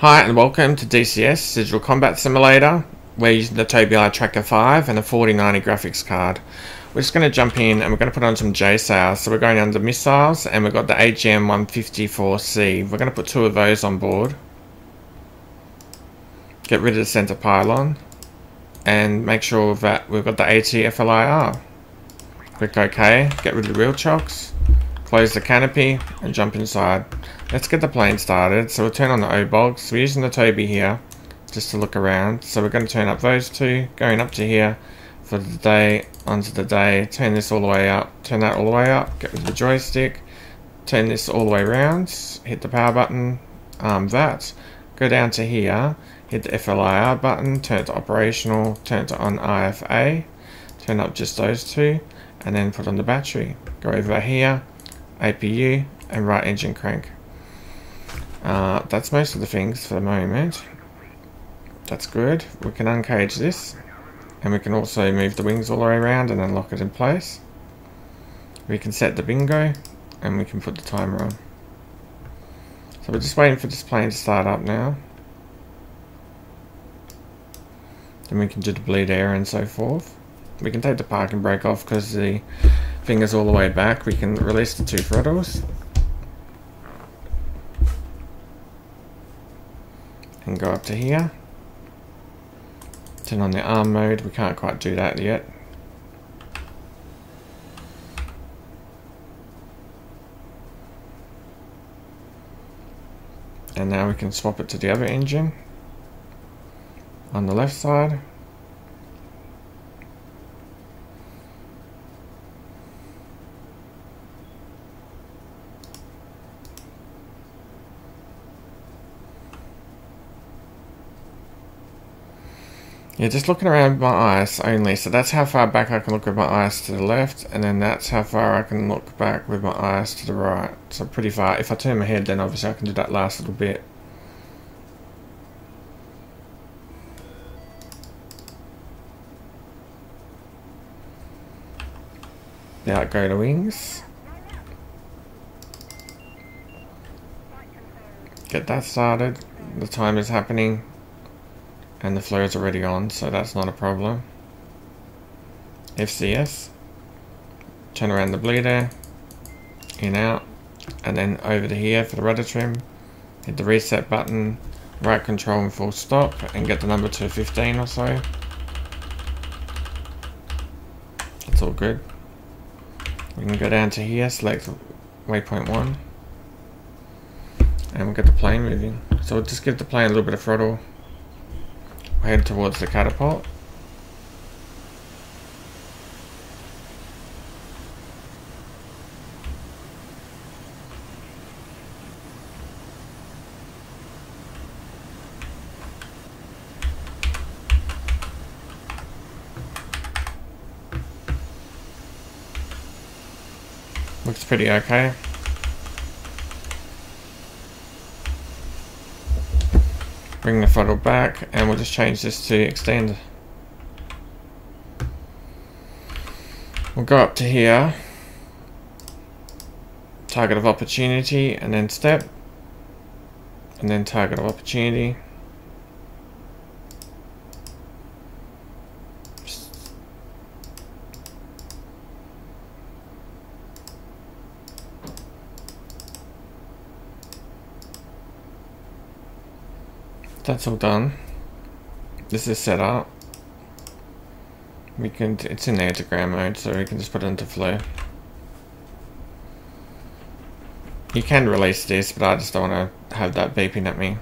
Hi and welcome to DCS, Digital Combat Simulator. We're using the Tobii Eye Tracker 5 and a 4090 graphics card. We're just going to jump in and we're going to put on some JSOW. So we're going under missiles and we've got the AGM-154C. We're going to put two of those on board. Get rid of the center pylon and make sure that we've got the ATFLIR. Click OK, get rid of the wheel chocks, close the canopy and jump inside. Let's get the plane started. So we'll turn on the O-bogs. We're using the Tobii here just to look around. So we're going to turn up those two, going up to here for the day, onto the day, turn this all the way up, turn that all the way up, get rid of the joystick, turn this all the way around, hit the power button, arm that, go down to here, hit the FLIR button, turn it to operational, turn it to on IFA, turn up just those two, and then put on the battery. Go over here, APU, and right engine crank. That's most of the things for the moment. That's good. We can uncage this and we can also move the wings all the way around and unlock it in place. We can set the bingo and we can put the timer on. So we're just waiting for this plane to start up now. Then we can do the bleed air and so forth. We can take the parking brake off because the finger's all the way back. We can release the two throttles and go up to here, turn on the arm mode. We can't quite do that yet. And now we can swap it to the other engine on the left side. Yeah, just looking around with my eyes only, so that's how far back I can look with my eyes to the left, and then that's how far I can look back with my eyes to the right. So pretty far. If I turn my head, then obviously I can do that last little bit. Now go to wings. Get that started. The time is happening. And the FLIR is already on, so that's not a problem. FCS, turn around the bleeder, in out, and then over to here for the rudder trim, hit the reset button, right control and full stop, and get the number to 15 or so. It's all good. We can go down to here, select waypoint 1, and we'll get the plane moving. So we'll just give the plane a little bit of throttle. Head towards the catapult. Looks pretty okay. Bring the throttle back and we'll just change this to extend. We'll go up to here, target of opportunity, and then step, and then target of opportunity, that's all done. This is set up. We can, it's in the antigram mode, so we can just put it into FLIR. You can release this, but I just don't want to have that beeping at me.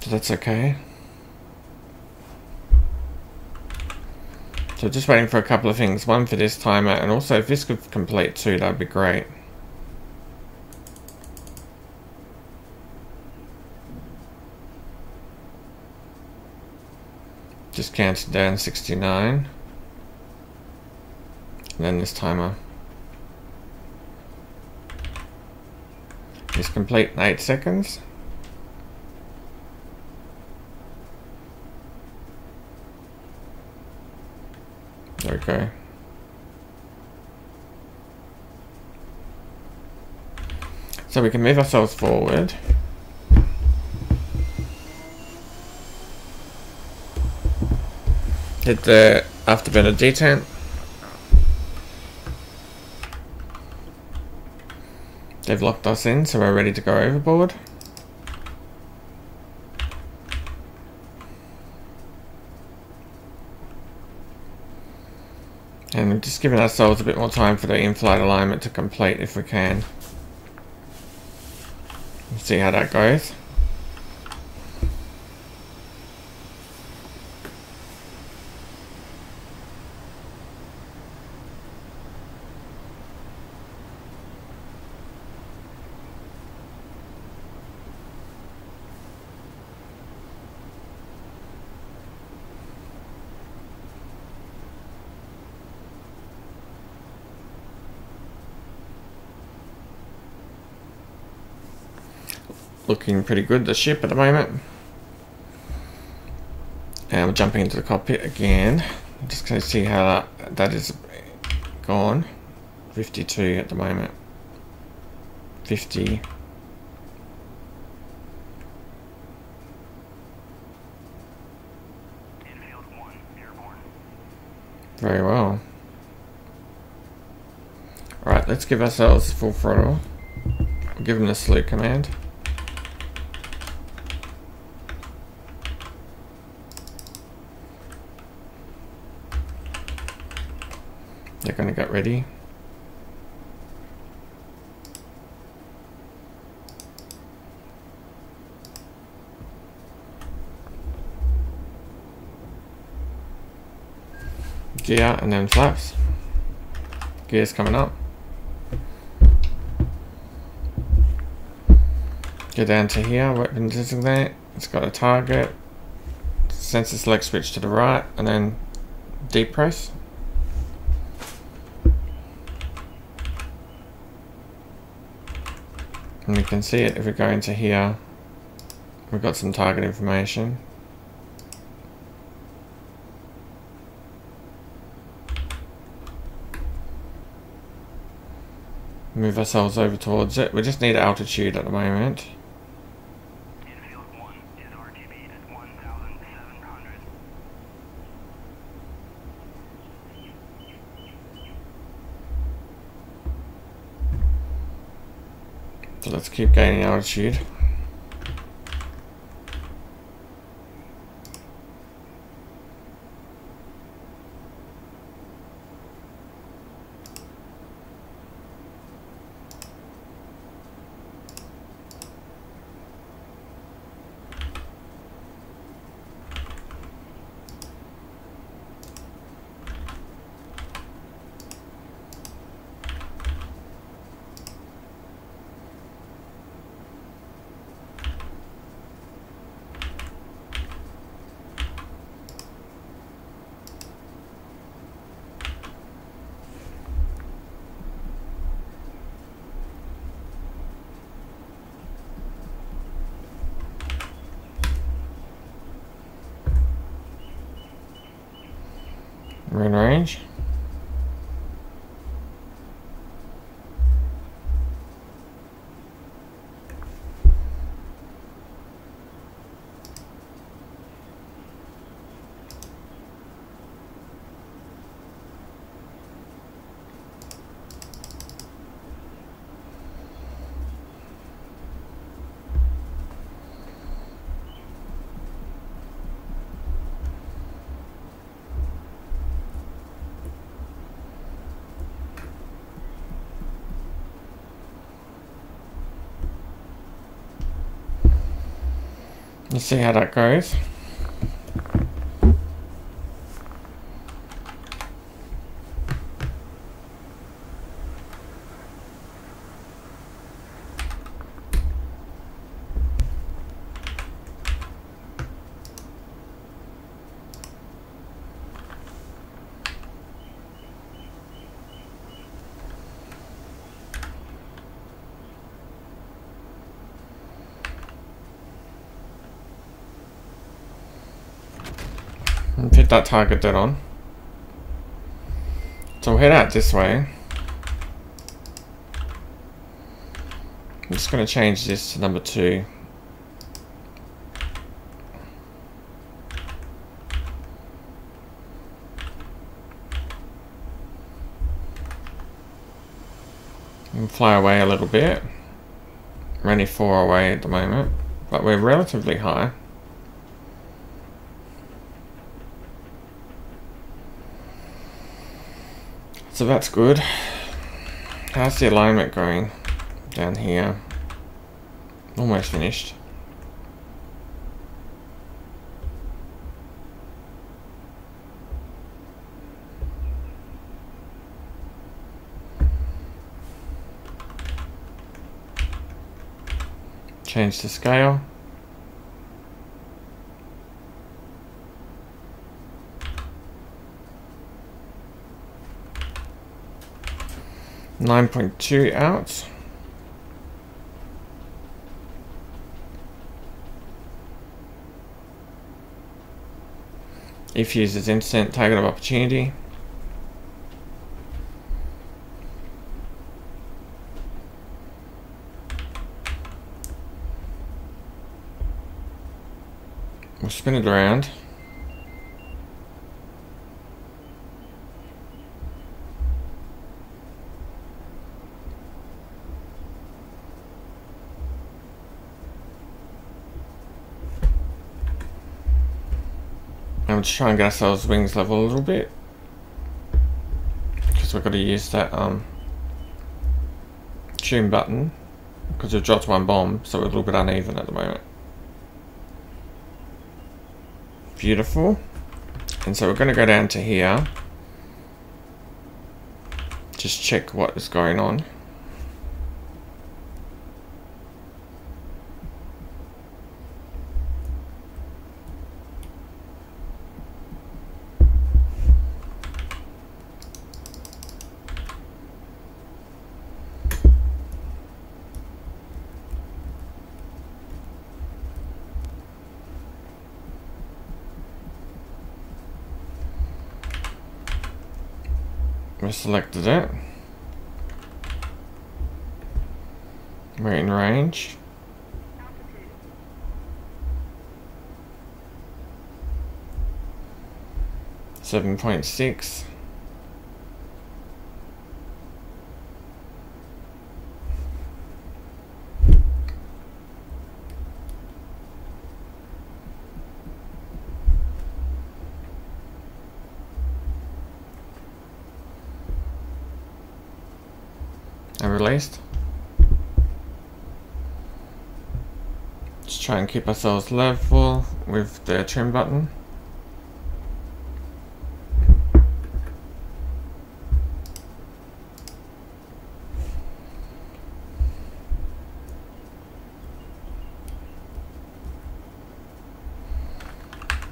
So that's okay. So just waiting for a couple of things, one for this timer, and also if this could complete too, that'd be great. Just counted down 69. And then this timer. It's complete in 8 seconds. Okay. So we can move ourselves forward. Hit the afterburner detent. They've locked us in, so we're ready to go overboard. And we've just given ourselves a bit more time for the in-flight alignment to complete if we can. Let's see how that goes. Looking pretty good, the ship at the moment. And we're jumping into the cockpit again. I'm just going to see how that is gone. 52 at the moment. 50. Infield 1, airborne. Very well. Alright, let's give ourselves full throttle. We'll give them the salute command. They're going to get ready. Gear and then flaps. Gear's coming up. Go down to here, weapon designate. It's got a target. Sensor select switch to the right and then depress. And we can see it if we go into here. We've got some target information. Move ourselves over towards it. We just need altitude at the moment. Infield 1 is RTB at 1,700. So let's keep gaining altitude. We're in range. Let's see how that goes. Hit that target dead on. So we'll head out this way. I'm just going to change this to number 2. And fly away a little bit. We're only 4 away at the moment, but we're relatively high. So that's good. How's the alignment going down here? Almost finished. Change the scale. Nine point 2 out. If uses instant target of opportunity. We'll spin it around. I'm just trying to get ourselves wings level a little bit, because we've got to use that tune button, because we've dropped one bomb, so we're a little bit uneven at the moment. Beautiful. And so we're going to go down to here, just check what is going on. We selected it. We're in range. Altitude. 7.6. Released. Just try and keep ourselves level with the trim button.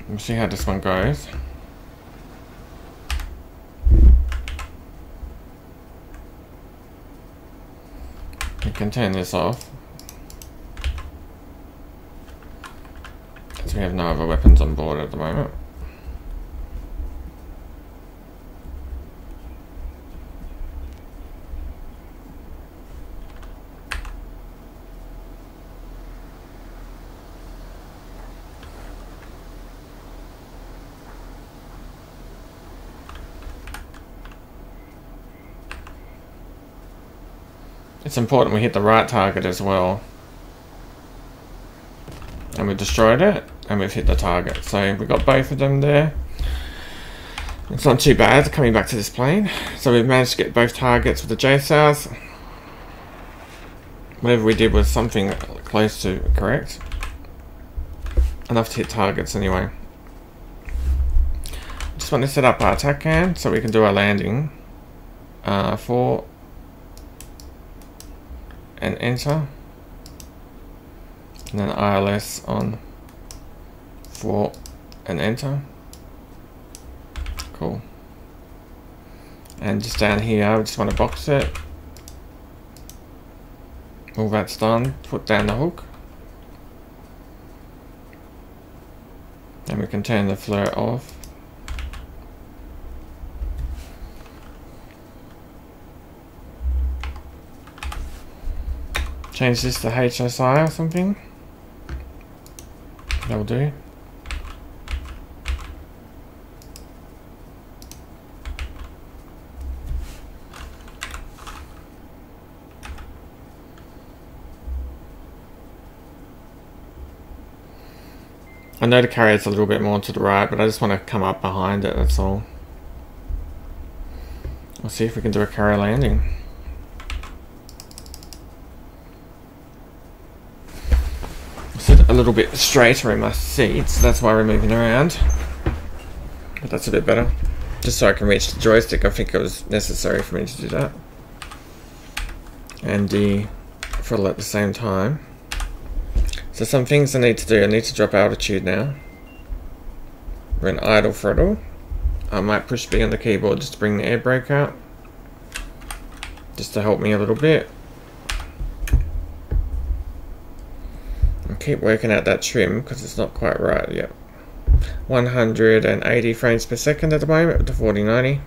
We'll see how this one goes. Can turn this off, because we have no other weapons on board at the moment. It's important we hit the right target as well. And we destroyed it, and we've hit the target. So we've got both of them there. It's not too bad, coming back to this plane. So we've managed to get both targets with the JSOWs. Whatever we did was something close to correct. Enough to hit targets anyway. Just want to set up our attack cam so we can do our landing. For and enter, and then ILS on 4 and enter. Cool. And just down here, I just want to box it. All that's done. Put down the hook, and we can turn the FLIR off. Change this to HSI or something. That'll do. I know the carrier's a little bit more to the right, but I just want to come up behind it, that's all. We'll see if we can do a carrier landing. I sit a little bit straighter in my seat, so that's why we're moving around. But that's a bit better. Just so I can reach the joystick, I think it was necessary for me to do that. And the throttle at the same time. So some things I need to do, I need to drop altitude now. We're in idle throttle. I might push B on the keyboard just to bring the air brake out. Just to help me a little bit. I keep working out that trim because it's not quite right yet. 180 frames per second at the moment with the 4090.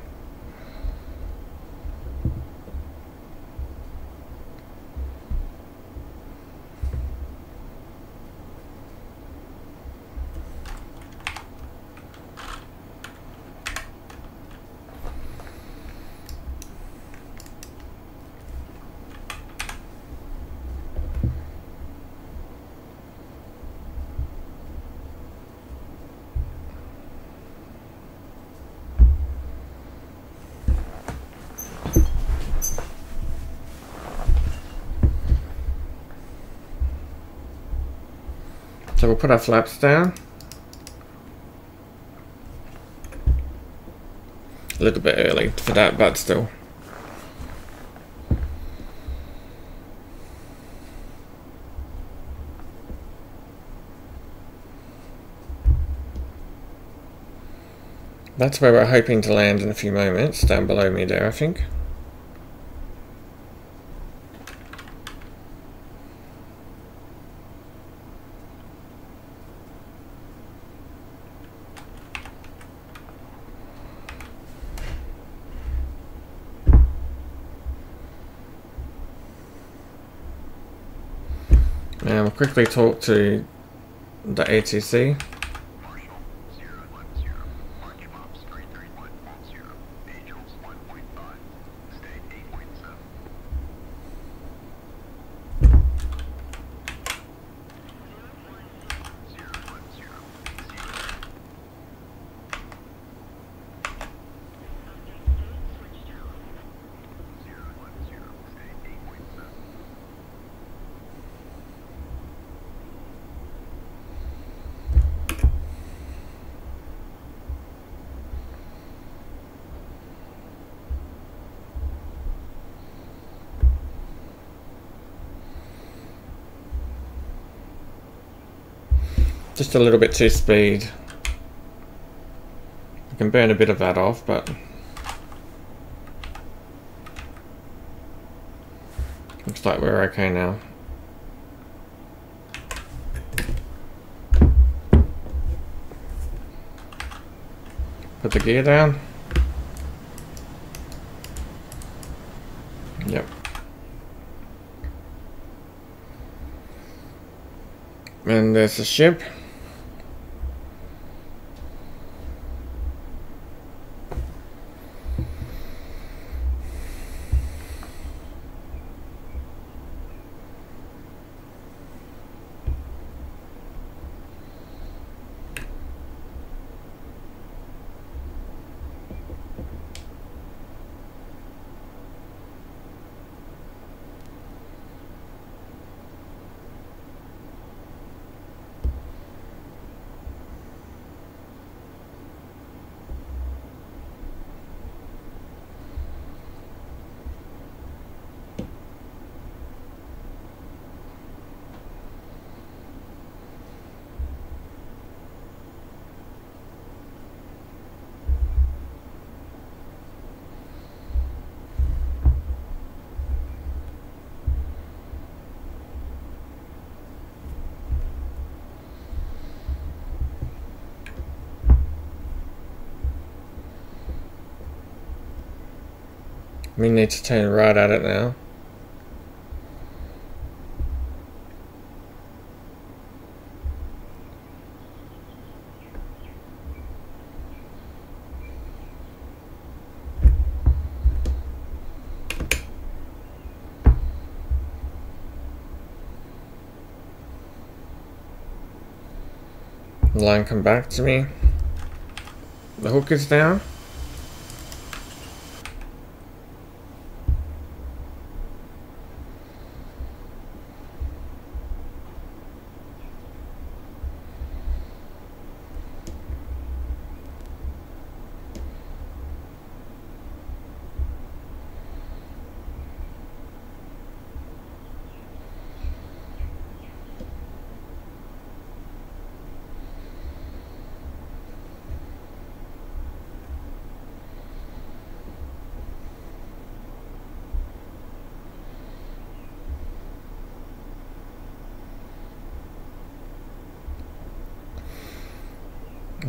So we'll put our flaps down a little bit early for that, but still. That's where we're hoping to land in a few moments, down below me there, I think. And we'll quickly talk to the ATC. Just a little bit too speed. I can burn a bit of that off, but looks like we're okay now. Put the gear down. Yep. And there's the ship. We need to turn right at it now. Line come back to me. The hook is down.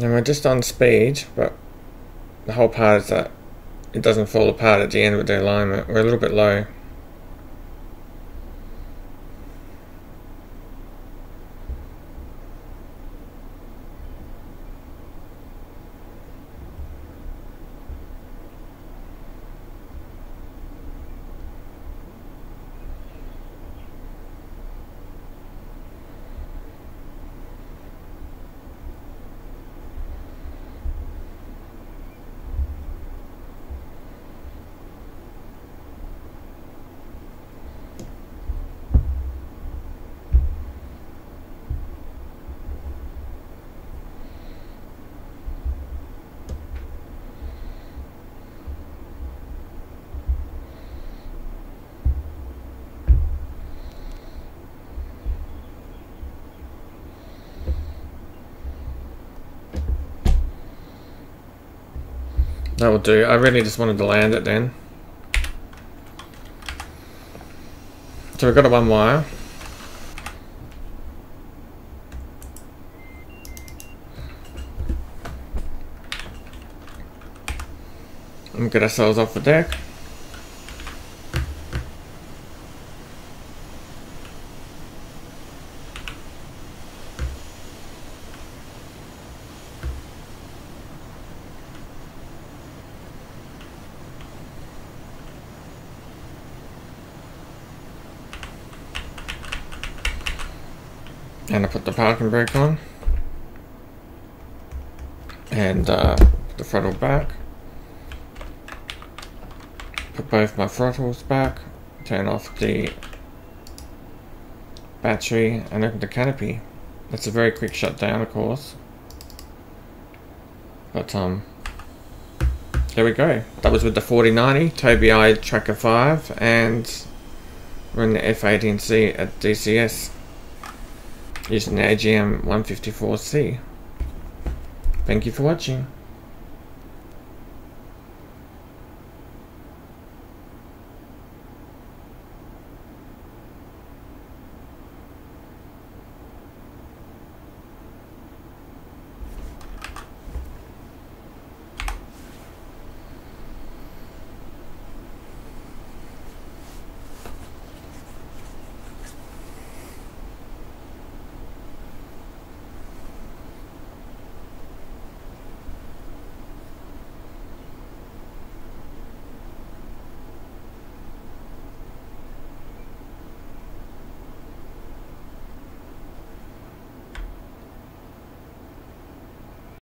And we're just on speed, but the whole part is that it doesn't fall apart at the end with the alignment. We're a little bit low. That will do. I really just wanted to land it then. So we've got it one wire. And we'll get ourselves off the deck. And I put the parking brake on and put the throttle back, put both my throttles back, turn off the battery and open the canopy. That's a very quick shutdown, of course, but there we go. That was with the 4090 Tobii Eye Tracker 5 and we're in the F/A-18C at DCS. Using the AGM-154C. Thank you for watching.